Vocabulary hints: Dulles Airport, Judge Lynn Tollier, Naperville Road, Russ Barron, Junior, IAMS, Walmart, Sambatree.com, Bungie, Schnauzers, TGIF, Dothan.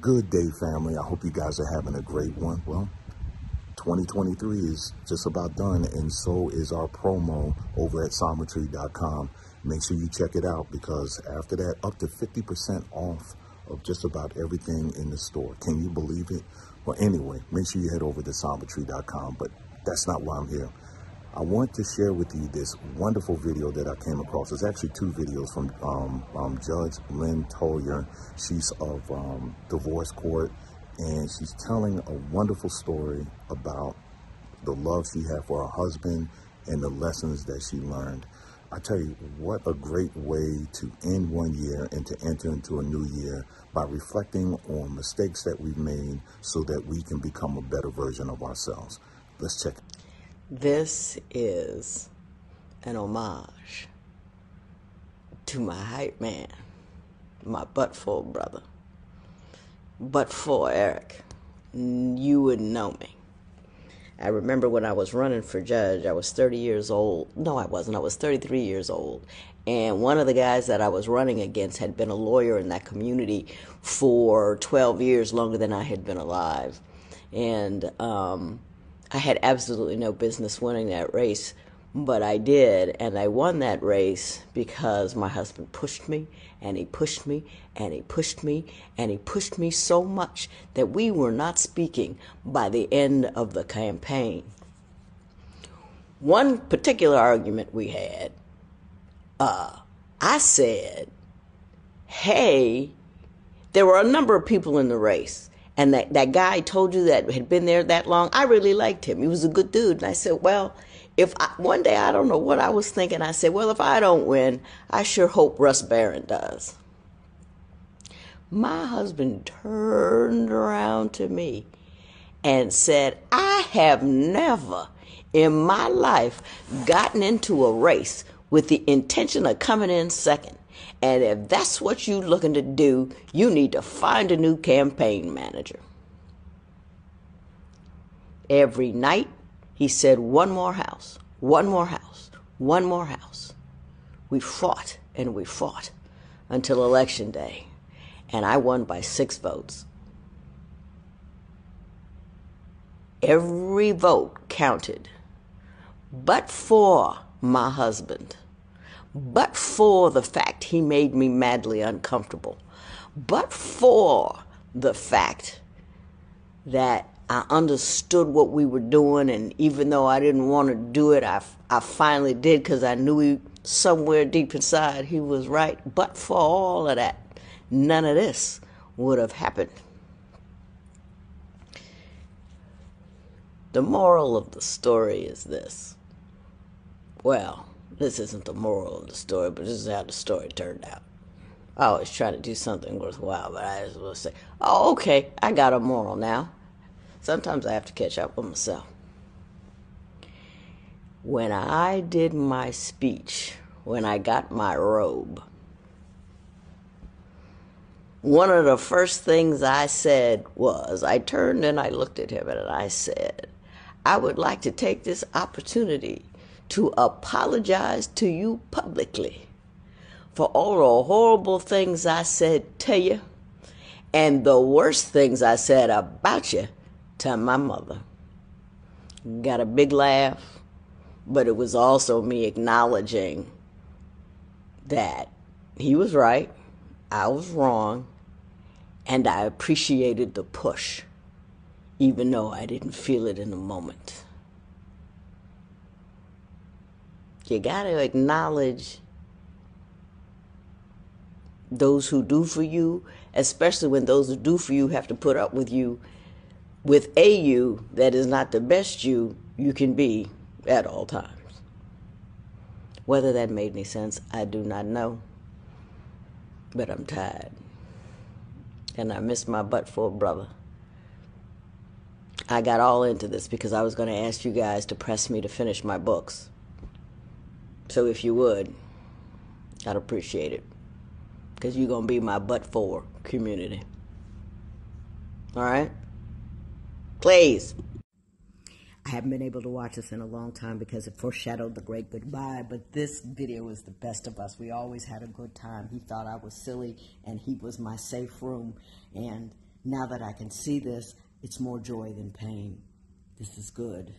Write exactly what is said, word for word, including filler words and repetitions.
Good day, family. I hope you guys are having a great one. Well, twenty twenty-three is just about done, and so is our promo over at Sambatree dot com. Make sure you check it out, because after that, up to fifty percent off of just about everything in the store. Can you believe it? Well, anyway, make sure you head over to Sambatree dot com, but that's not why I'm here. I want to share with you this wonderful video that I came across. It's actually two videos from um, um, Judge Lynn Tollier. She's of um, divorce court, and she's telling a wonderful story about the love she had for her husband and the lessons that she learned. I tell you, what a great way to end one year and to enter into a new year by reflecting on mistakes that we've made so that we can become a better version of ourselves. Let's check it. This is an homage to my hype man, my butt-full brother. Butt-full Eric, you wouldn't know me. I remember when I was running for judge, I was thirty years old. No, I wasn't. I was thirty-three years old. And one of the guys that I was running against had been a lawyer in that community for twelve years, longer than I had been alive. And um... I had absolutely no business winning that race, but I did, and I won that race because my husband pushed me, and he pushed me, and he pushed me, and he pushed me so much that we were not speaking by the end of the campaign. One particular argument we had, uh, I said, hey, there were a number of people in the race. And that, that guy I told you that had been there that long, I really liked him. He was a good dude. And I said, well, if I, one day, I don't know what I was thinking. I said, well, if I don't win, I sure hope Russ Barron does. My husband turned around to me and said, I have never in my life gotten into a race with the intention of coming in second. And if that's what you're looking to do, you need to find a new campaign manager. Every night, he said, one more house, one more house, one more house. We fought and we fought until election day. And I won by six votes. Every vote counted, but for my husband. But for the fact he made me madly uncomfortable. But for the fact that I understood what we were doing, and even though I didn't want to do it, I, I finally did, because I knew he, somewhere deep inside he was right. But for all of that, none of this would have happened. The moral of the story is this. Well, this isn't the moral of the story, but this is how the story turned out. I always try to do something worthwhile, but I just will say, oh, okay, I got a moral now. Sometimes I have to catch up with myself. When I did my speech, when I got my robe, one of the first things I said was, I turned and I looked at him and I said, I would like to take this opportunity to apologize to you publicly for all the horrible things I said to you and the worst things I said about you to my mother. Got a big laugh, but it was also me acknowledging that he was right, I was wrong, and I appreciated the push, even though I didn't feel it in the moment. You got to acknowledge those who do for you, especially when those who do for you have to put up with you, with a you that is not the best you you can be at all times. Whether that made any sense, I do not know. But I'm tired. And I miss my butt-full brother. I got all into this because I was going to ask you guys to press me to finish my books. So if you would, I'd appreciate it, because you're going to be my butt-for community. All right? Please. I haven't been able to watch this in a long time because it foreshadowed the great goodbye, but this video is the best of us. We always had a good time. He thought I was silly, and he was my safe room, and Now that I can see this, it's more joy than pain. This is good.